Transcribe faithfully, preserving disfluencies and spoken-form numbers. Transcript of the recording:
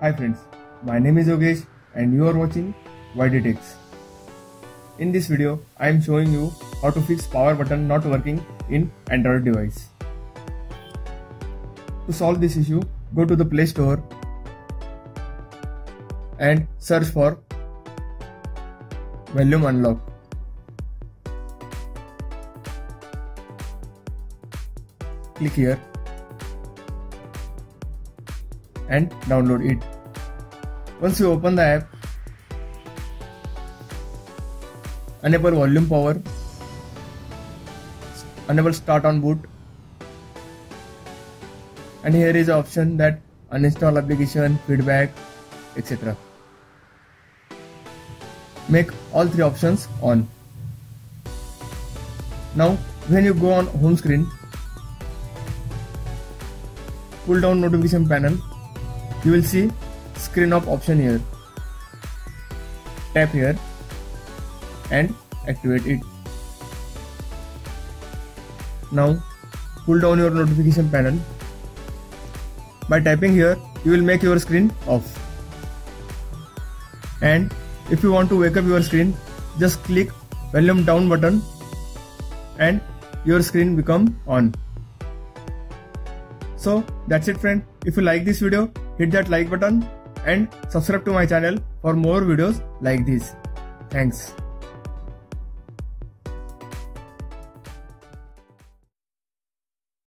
Hi friends, my name is Yogesh and you are watching Y D T X. In this video, I am showing you how to fix power button not working in Android device. To solve this issue, go to the Play Store and search for volume unlock. Click here and download it. Once you open the app, enable volume power, enable start on boot, and here is the option that uninstall application, feedback, et cetera. Make all three options on. Now when you go on home screen, pull down notification panel, you will see screen off option here. Tap here and activate it. Now pull down your notification panel. By tapping here, you will make your screen off. And if you want to wake up your screen, just click volume down button and your screen become on. So that's it friend. If you like this video, hit that like button and subscribe to my channel for more videos like this. Thanks.